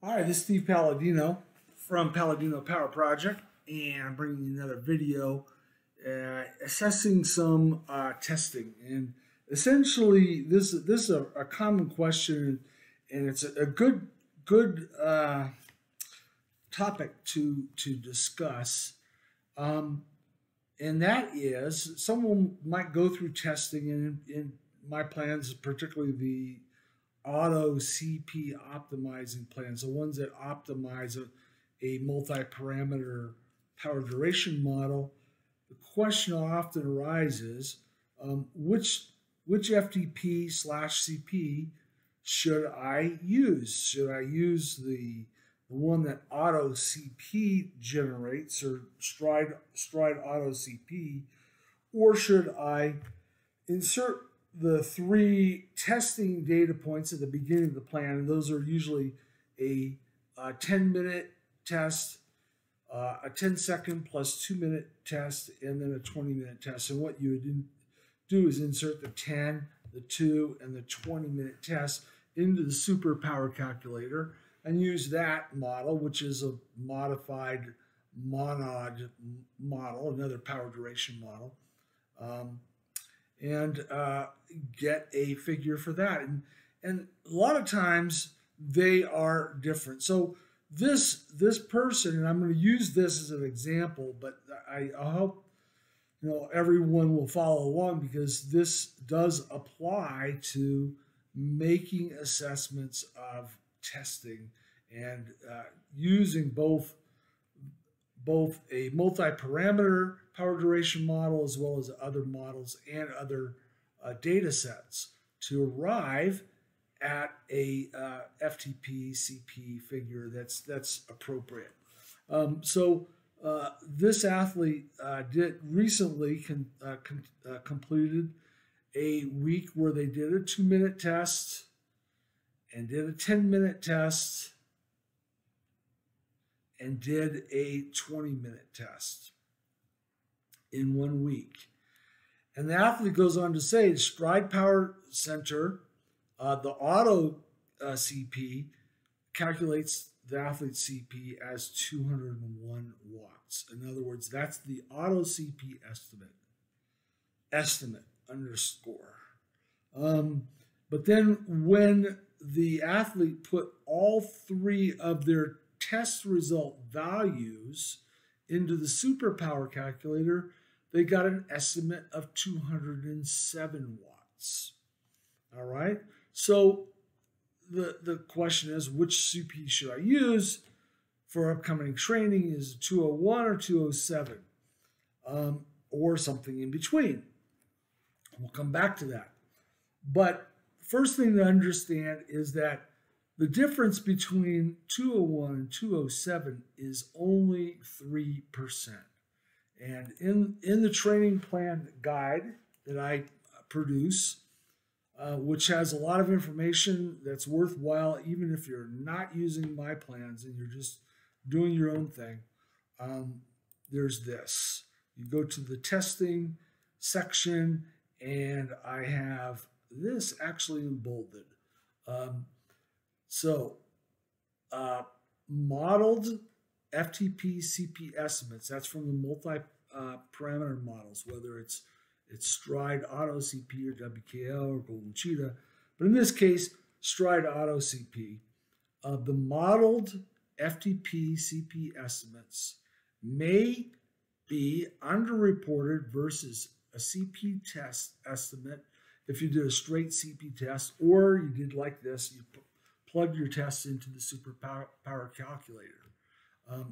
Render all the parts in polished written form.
Alright, this is Steve Palladino from Palladino Power Project, and I'm bringing you another video assessing some testing. And essentially, this is a common question, and it's a good topic to discuss. And that is, someone might go through testing, and in my plans, particularly the auto CP optimizing plans, the ones that optimize a multi-parameter power duration model, the question often arises, which FTP/CP should I use? Should I use the one that auto CP generates, or Stride Auto-CP, or should I insert the three testing data points at the beginning of the plan? And those are usually a 10-minute test, a 10-second plus 2-minute test, and then a 20-minute test. And what you would do is insert the 10, the 2, and the 20-minute test into the SuperPower calculator and use that model, which is a modified Monod model, another power duration model. And get a figure for that. And a lot of times they are different. So this person, and I'm going to use this as an example, but I hope everyone will follow along, because this does apply to making assessments of testing and using both a multi-parameter power duration model as well as other models and other data sets to arrive at a FTP CP figure that's appropriate. So this athlete recently completed a week where they did a 2-minute test and did a 10-minute test and did a 20-minute test in 1 week. And the athlete goes on to say, Stride Power Center, the auto CP calculates the athlete's CP as 201 watts. In other words, that's the auto CP estimate underscore. But then when the athlete put all three of their test result values into the SuperPower calculator, they got an estimate of 207 watts. All right, so the question is, which CP should I use for upcoming training? Is it 201 or 207, or something in between? We'll come back to that. But first thing to understand is that the difference between 201 and 207 is only 3%. And in the training plan guide that I produce, which has a lot of information that's worthwhile, even if you're not using my plans and you're just doing your own thing, there's this. You go to the testing section, and I have this actually embolded. So modeled FTP CP estimates, that's from the multi-parameter models, whether it's Stride Auto-CP or WKL or Golden Cheetah. But in this case, Stride Auto-CP, the modeled FTP CP estimates may be underreported versus a CP test estimate if you did a straight CP test, or you did like this, you plug your test into the SuperPower calculator.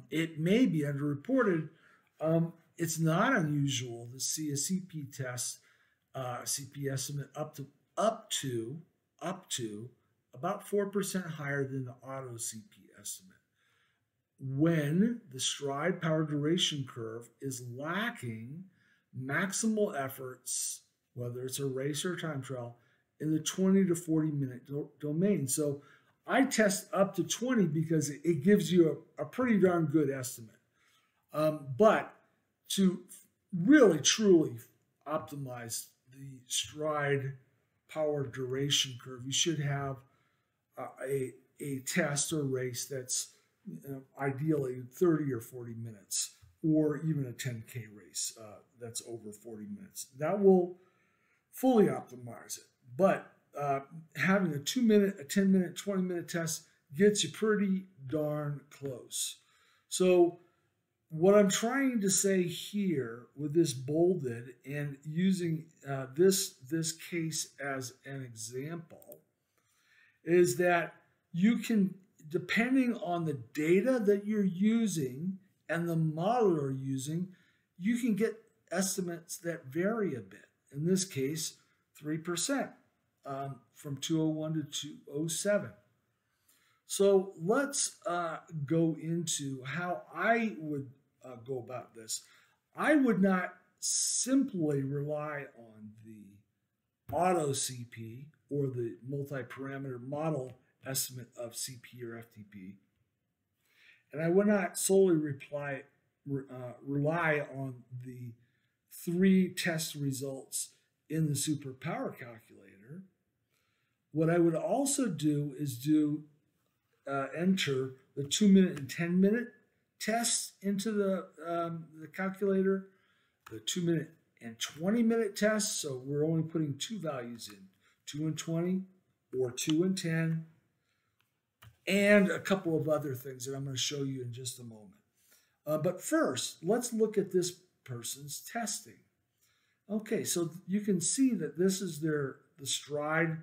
It may be underreported. It's not unusual to see a CP test, CP estimate up to about 4% higher than the auto CP estimate when the Stride power duration curve is lacking maximal efforts, whether it's a race or a time trial, in the 20 to 40-minute domain. So I test up to 20 because it gives you a pretty darn good estimate. But to really, truly optimize the Stride power duration curve, you should have a a test or race that's ideally 30 or 40 minutes, or even a 10K race that's over 40 minutes. That will fully optimize it. But having a 2-minute, a 10-minute, 20-minute test gets you pretty darn close. So what I'm trying to say here with this bolded and using this case as an example is that you can, depending on the data that you're using and the model you're using, you can get estimates that vary a bit. In this case, 3% from 201 to 207. So let's go into how I would go about this. I would not simply rely on the auto CP or the multi-parameter model estimate of CP or FTP. And I would not solely rely on the 3 test results in the SuperPower calculator. What I would also do is do enter the 2-minute and 10-minute tests into the calculator, the 2-minute and 20-minute tests. So we're only putting 2 values in, 2 and 20 or 2 and 10, and a couple of other things that I'm going to show you in just a moment. But first, let's look at this person's testing. Okay, so you can see that this is the Stride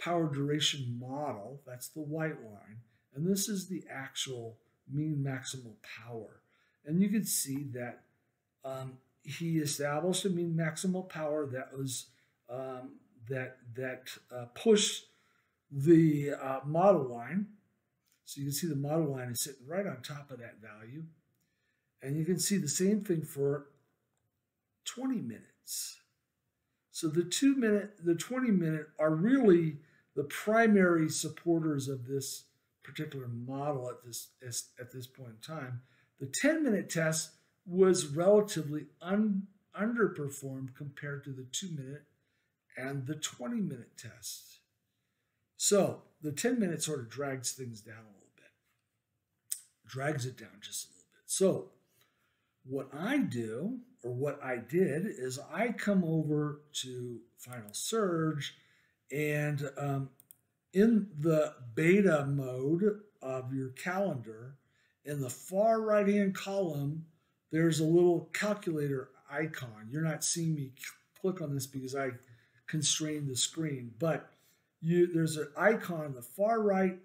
power duration model. That's the white line. And this is the actual mean maximal power. And you can see that he established a mean maximal power that was that pushed the model line. So you can see the model line is sitting right on top of that value. And you can see the same thing for 20 minutes. So the 2-minute, the 20-minute are really the primary supporters of this particular model at this point in time. The 10-minute test was relatively underperformed compared to the 2-minute and the 20-minute test. So the 10-minute sort of drags things down a little bit, drags it down just a little bit. So what I do, or what I did, is I come over to Final Surge, and in the beta mode of your calendar, in the far right-hand column, there's a little calculator icon. You're not seeing me click on this because I constrained the screen, but there's an icon in the far right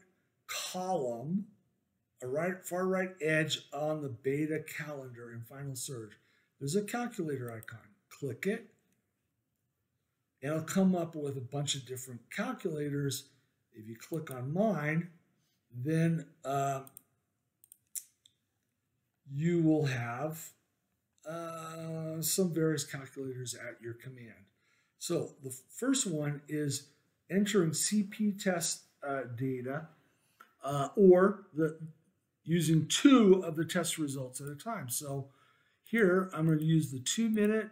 column, far right edge on the beta calendar in Final Surge. There's a calculator icon. Click it, and it'll come up with a bunch of different calculators. If you click on mine, then you will have some various calculators at your command. So the first one is entering CP test data or using 2 of the test results at a time. So here, I'm going to use the 2-minute,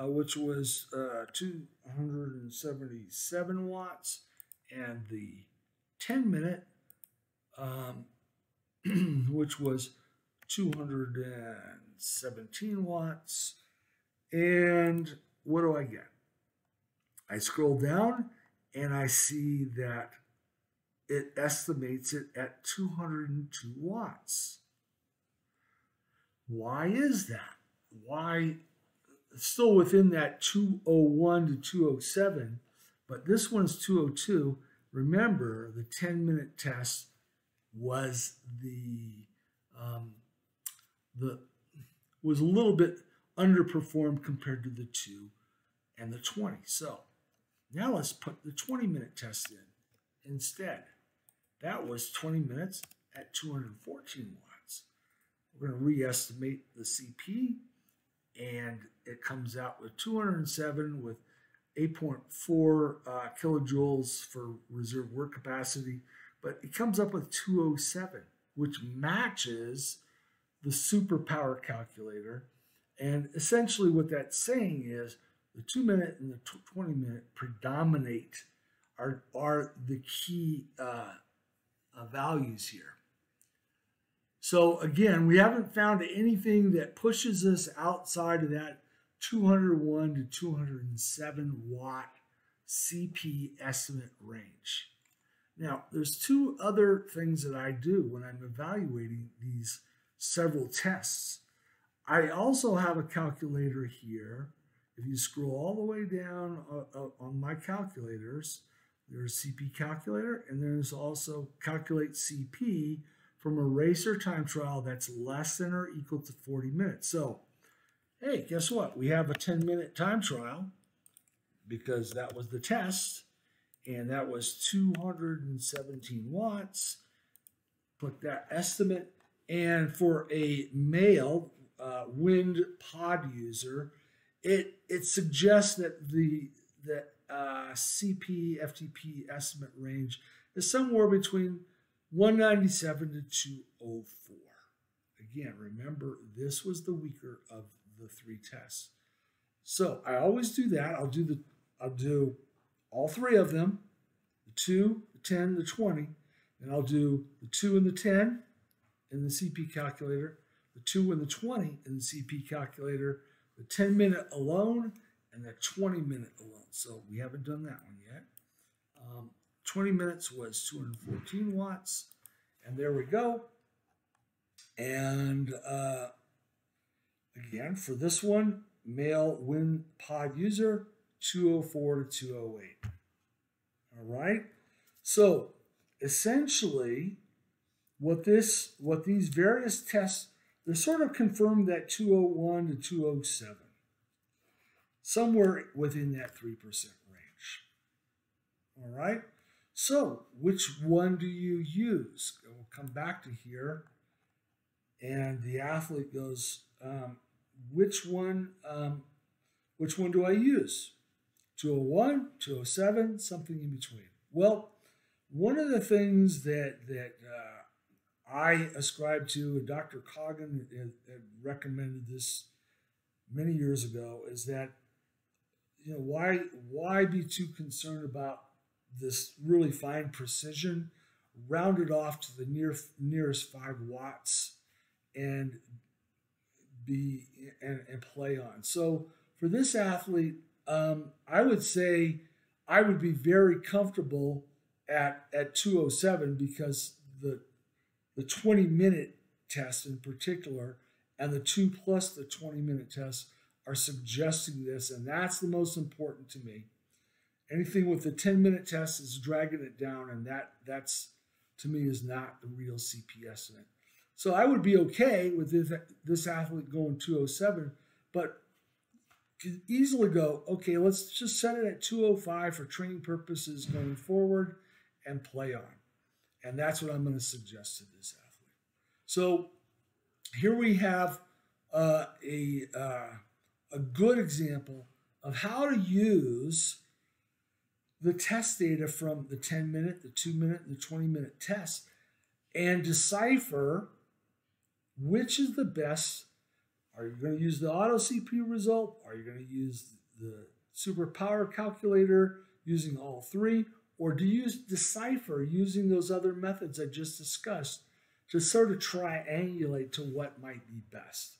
which was 277 watts, and the 10-minute, which was 217 watts. And what do I get? I scroll down, and I see that it estimates it at 202 watts. Why is that? Why? Still within that 201 to 207, but this one's 202. Remember, the 10-minute test was a little bit underperformed compared to the 2 and the 20. So now let's put the 20-minute test in instead. That was 20 minutes at 214 watts. We're going to re-estimate the CP, and it comes out with 207 with 8.4 kilojoules for reserve work capacity, but it comes up with 207, which matches the SuperPower calculator. And essentially what that's saying is the 2-minute and the 20-minute predominate, are the key values here. So again, we haven't found anything that pushes us outside of that 201 to 207 watt CP estimate range. Now, there's two other things that I do when I'm evaluating these several tests. I also have a calculator here. If you scroll all the way down on my calculators, there's CP calculator, and there's also calculate CP from a racer time trial that's less than or equal to 40 minutes. So, hey, guess what? We have a 10-minute time trial because that was the test, and that was 217 watts. Put that estimate, and for a male WinPod user, it suggests that the CP FTP estimate range is somewhere between 197 to 204. Again, remember, this was the weaker of the three tests. So I always do that. I'll do all three of them, the 2, the 10, the 20, and I'll do the 2 and the 10 in the CP calculator, the 2 and the 20 in the CP calculator, the 10-minute alone, and the 20-minute alone. So we haven't done that one yet. 20 minutes was 214 watts, and there we go. And again, for this one, male WinPod user, 204 to 208. All right. So essentially, what these various tests, they sort of confirmed that 201 to 207, somewhere within that 3% range. All right. So which one do you use? We'll come back to here. And the athlete goes, which one do I use? 201, 207, something in between. Well, one of the things that I ascribe to, and Dr. Coggan had recommended this many years ago, is that, you know, why be too concerned about this really fine precision? Round it off to the nearest 5 watts and play on. So for this athlete, I would say I would be very comfortable at 207 because the 20-minute test in particular and the 2 plus the 20-minute test are suggesting this, and that's the most important to me. Anything with the 10-minute test is dragging it down, and that's to me is not the real CP estimate. So I would be okay with this athlete going 207, but could easily go, okay, let's just set it at 205 for training purposes going forward and play on. And that's what I'm going to suggest to this athlete. So here we have a good example of how to use the test data from the 10-minute, the 2-minute, and the 20-minute test and decipher which is the best. Are you going to use the Auto-CP result? Are you going to use the SuperPower calculator using all three? Or do you decipher using those other methods I just discussed to sort of triangulate to what might be best?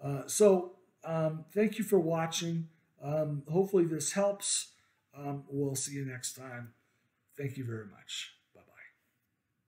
Thank you for watching. Hopefully this helps. We'll see you next time. Thank you very much.